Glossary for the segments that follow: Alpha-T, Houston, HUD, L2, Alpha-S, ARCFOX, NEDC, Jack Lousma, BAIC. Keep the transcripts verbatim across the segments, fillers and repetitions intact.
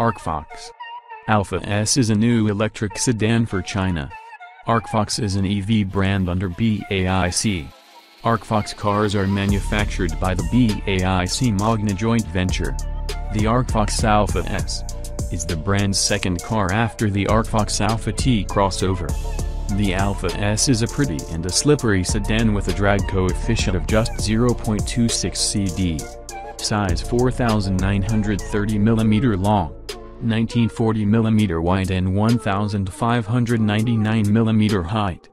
ARCFOX. Alpha-S is a new electric sedan for China. ARCFOX is an E V brand under B A I C. ARCFOX cars are manufactured by the B A I C Magna joint venture. The ARCFOX Alpha-S is the brand's second car after the ARCFOX Alpha-T crossover. The Alpha-S is a pretty and a slippery sedan with a drag coefficient of just zero point two six centimeters. Size four thousand nine hundred thirty millimeters long, nineteen forty millimeters wide and one thousand five hundred ninety-nine millimeters height.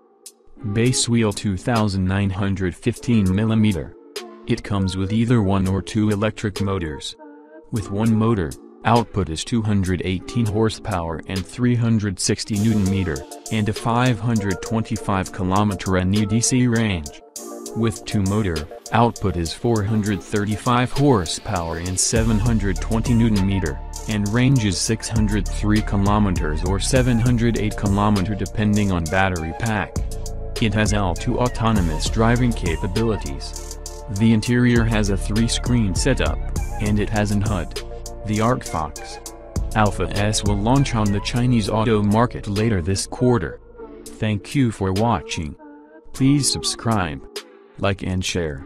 Base wheel two thousand nine hundred fifteen millimeters. It comes with either one or two electric motors. With one motor, output is two hundred eighteen horsepower and three hundred sixty newton meters, and a five hundred twenty-five kilometer N E D C range. With two motor, output is four hundred thirty-five horsepower and seven hundred twenty newton meters, and range is six hundred three kilometers or seven hundred eight kilometers depending on battery pack. It has L two autonomous driving capabilities. The interior has a three-screen setup, and it has an H U D. The ARCFOX Alpha-S will launch on the Chinese auto market later this quarter. Thank you for watching. Please subscribe, like and share.